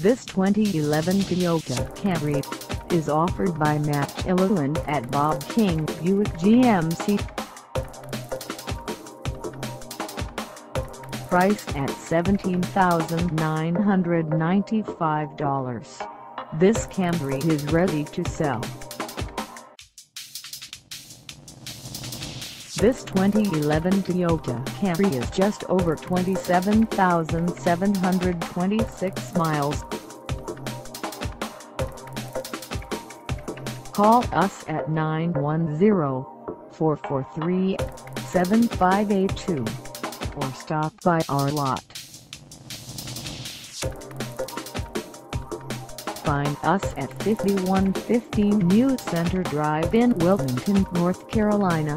This 2011 Toyota Camry is offered by Matt Gililland at Bob King Buick GMC. Priced at $17,995, this Camry is ready to sell. This 2011 Toyota Camry is just over 27,726 miles. Call us at 910-443-7582 or stop by our lot. Find us at 5115 New Center Drive in Wilmington, North Carolina,